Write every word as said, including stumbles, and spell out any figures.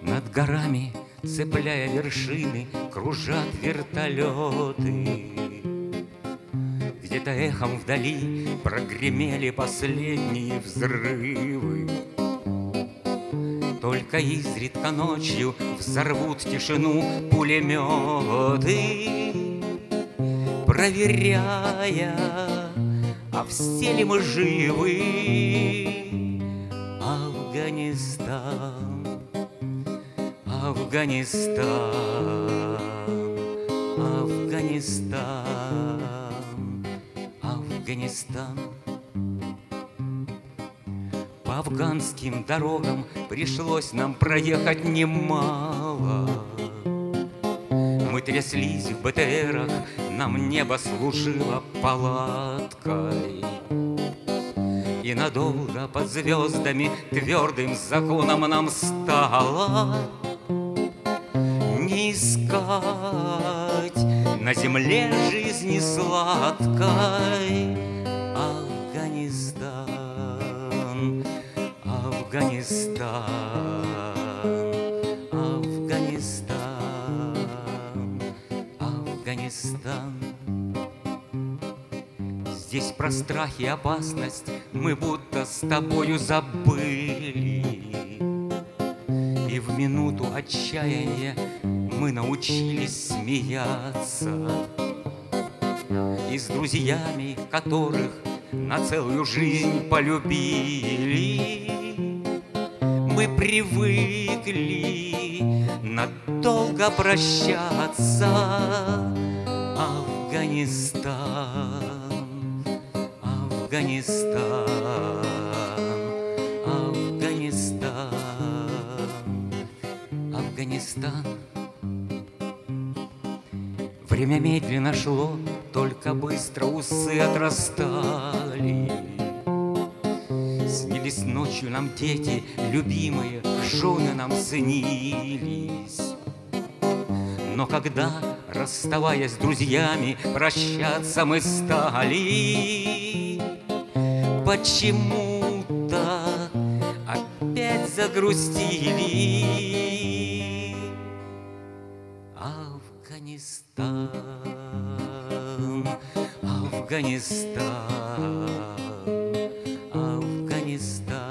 Над горами, цепляя вершины, кружат вертолеты. Где-то эхом вдали прогремели последние взрывы. Только изредка ночью взорвут тишину пулеметы, проверяя, а все ли мы живы. Афганистан, Афганистан, Афганистан, Афганистан. По афганским дорогам пришлось нам проехать немало. Мы тряслись в БТРах, нам небо служило палаткой. И надолго под звездами твердым законом нам стало не искать на земле жизни сладкой. Афганистан, Афганистан, Афганистан, Афганистан. Здесь про страх и опасность мы будто с тобою забыли. И в минуту отчаяния мы научились смеяться. И с друзьями, которых на целую жизнь полюбили, мы привыкли надолго прощаться. Афганистан, Афганистан, Афганистан, Афганистан. Время медленно шло, только быстро усы отрастали. Снились ночью нам дети, любимые, жены нам снились. Но когда, расставаясь с друзьями, прощаться мы стали, почему-то опять загрустили. Афганистан, Афганистан, Афганистан.